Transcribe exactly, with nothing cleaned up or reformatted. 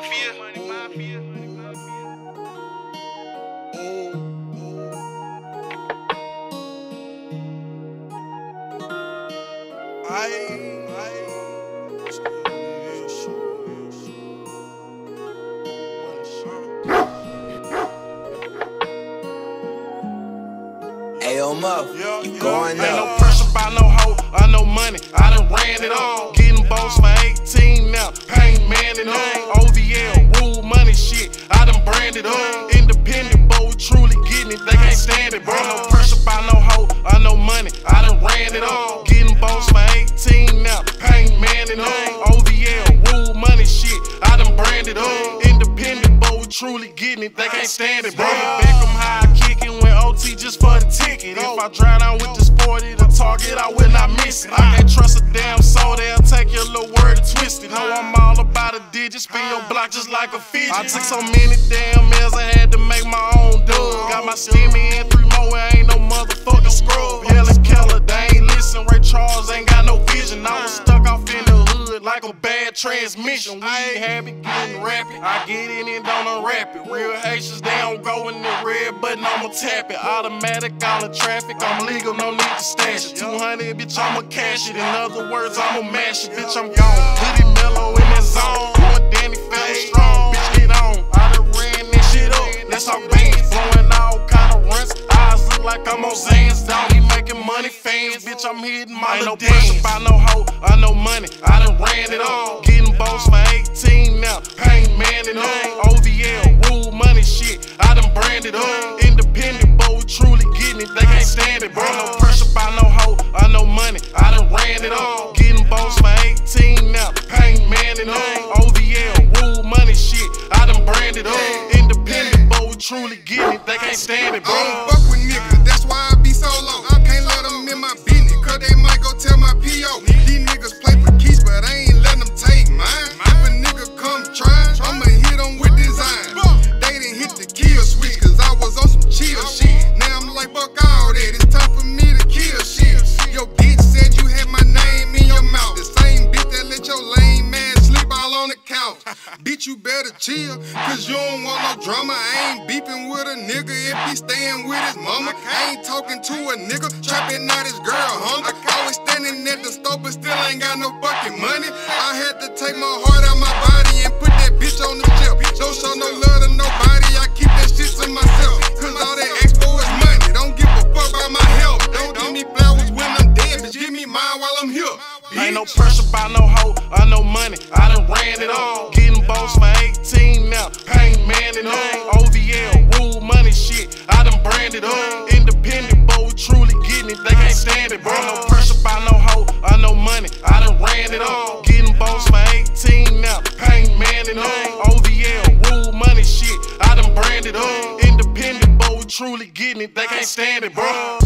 mafia. Mafia. Ayo, Muff, you going up. Ain't no pressure by no hoe, I know money, I done ran it on. Getting boats for eighteen now, paint man and on. O V L, woo money shit, I done branded on. Independent, but we truly getting it, they can't stand it, bro. Ain't no pressure by no hoe, I know money, I done ran it on. Getting boats for eighteen now, paint man and on. O V L, woo money shit, I done branded on. Independent, but we truly getting it, they can't stand it, bro. Beckham high kicking with O T just for the ticket. If I drive down with the forty, the target, I will not miss it. I can't trust a damn soul, they'll take your little word and twist it. Know I'm all about the digits, spin your block just like a fidget. I took so many damn L's, I had to make my own dub. Got my stimmy and three more, I ain't no motherfucking scrub. Helen Keller, they ain't listen, Ray Charles ain't got no vision. I was stuck off in the hood like a bad transmission. We have it getting rapid, I get in and don't unwrap it. Real Haitians, they don't go in the red button, I'ma tap it. Automatic, all the traffic, I'm legal, no need to stash it. Two hundred, bitch, I'ma cash it. In other words, I'ma mash it, bitch, I'm gone. Put it mellow in that zone, doing Danny Fella strong. Bitch, get on, I done ran that shit up. That's our bands, blowing all kind of runs. Eyes look like I'm on Zans, dog, he making money fans. Bitch, I'm hitting my ain't no pressure by no hoe, I know money, I done ran it on. Getting boats for eighteen now, paint man and on. O V L, woo money shit, I done branded on. Independent, but we truly getting it, they can't stand it, bro. No pressure by no hoe, I know money, I done ran it on. Getting boats for eighteen now, paint man and on. O V L, woo money shit, I done branded on. Independent, but we truly getting it, they can't stand it, bro. I don't fuck with niggas, that's why I be so low. I can't let them in my business, cause they might go tell my P O. These niggas play for keys, but I ain't letting them take mine. If a nigga come try, I'ma hit them with design. They done hit the kill switch, cause I was on some chill shit. Now I'm like, fuck all that, it's time for me to kill shit. Your bitch said you had my name in your mouth. The same bitch that let your lame man sleep all on the couch. Bitch, you better chill, cause you don't want no drama. I ain't beefing with a nigga if he staying with his mama. I ain't talking to a nigga, trapping out his girl hunger. Always standing at the store, but still ain't got no fucking money. I had to take my heart out my body and put that bitch on the shelf. Don't show no love to nobody, I keep that shit to myself. Cause all they ask for is money, don't give a fuck about my health. Don't give me flowers when I'm dead, bitch, give me mine while I'm here. Ain't no pressure by no hoe, I know money, I done ran it on. Getting boats for eighteen now, paint man and on. O V L, woo money shit, I done branded on. Independent, but we truly getting it, they can't stand it, bro. No pressure by no hoe, I know money, I done ran it on. Getting boats for eighteen now, paint man and on. O V L, woo money shit, I done branded on. Independent, but we truly getting it, they can't stand it, bro.